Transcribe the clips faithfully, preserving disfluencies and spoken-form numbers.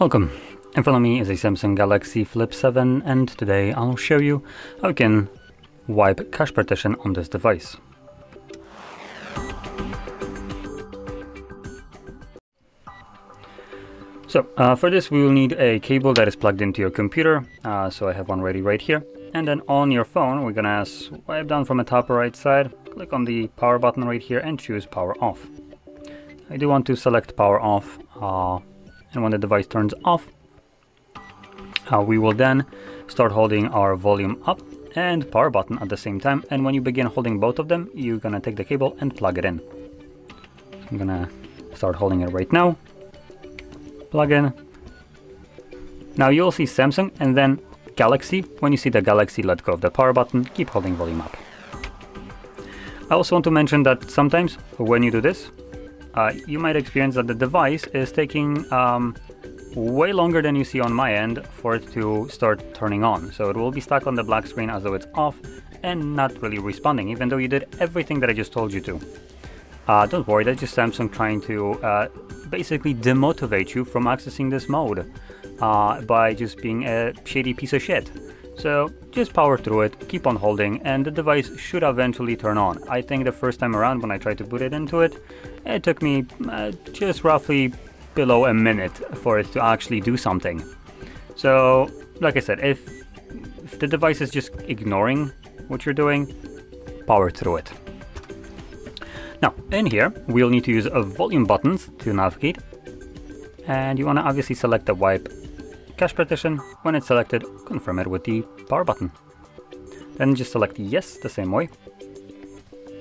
Welcome! In front of me is a Samsung Galaxy Flip seven, and today I'll show you how you can wipe cache partition on this device. So uh, for this we will need a cable that is plugged into your computer, uh, so I have one ready right here. And then on your phone we're gonna swipe down from the top right side, click on the power button right here and choose power off. I do want to select power off, uh, and when the device turns off, uh, we will then start holding our volume up and power button at the same time, and when you begin holding both of them, you're gonna take the cable and plug it in. I'm gonna start holding it right now. Plug in. Now you'll see Samsung and then Galaxy. When you see the Galaxy, let go of the power button, keep holding volume up. I also want to mention that sometimes when you do this, uh, you might experience that the device is taking um, way longer than you see on my end for it to start turning on. So it will be stuck on the black screen as though it's off and not really responding, even though you did everything that I just told you to. Uh, don't worry, that's just Samsung trying to uh, basically demotivate you from accessing this mode uh, by just being a shady piece of shit. So just power through it, keep on holding, and the device should eventually turn on. I think the first time around when I tried to boot it into it, it took me uh, just roughly below a minute for it to actually do something. So like I said, if, if the device is just ignoring what you're doing, power through it. Now, in here, we'll need to use uh, volume buttons to navigate, and you want to obviously select the wipe cache partition. When it's selected, confirm it with the power button. Then just select yes the same way.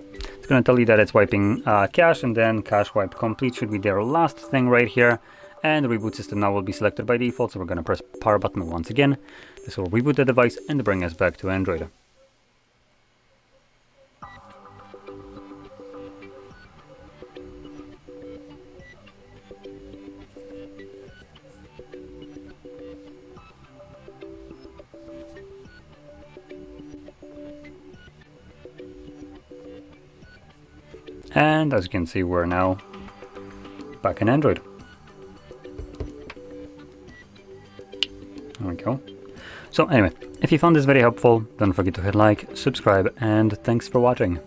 It's going to tell you that it's wiping uh, cache, and then cache wipe complete should be their last thing right here, and the reboot system now will be selected by default, so we're going to press power button once again. This will reboot the device and bring us back to Android. And as you can see, we're now back in Android. There we go. So anyway, if you found this very helpful, don't forget to hit like, subscribe, and thanks for watching.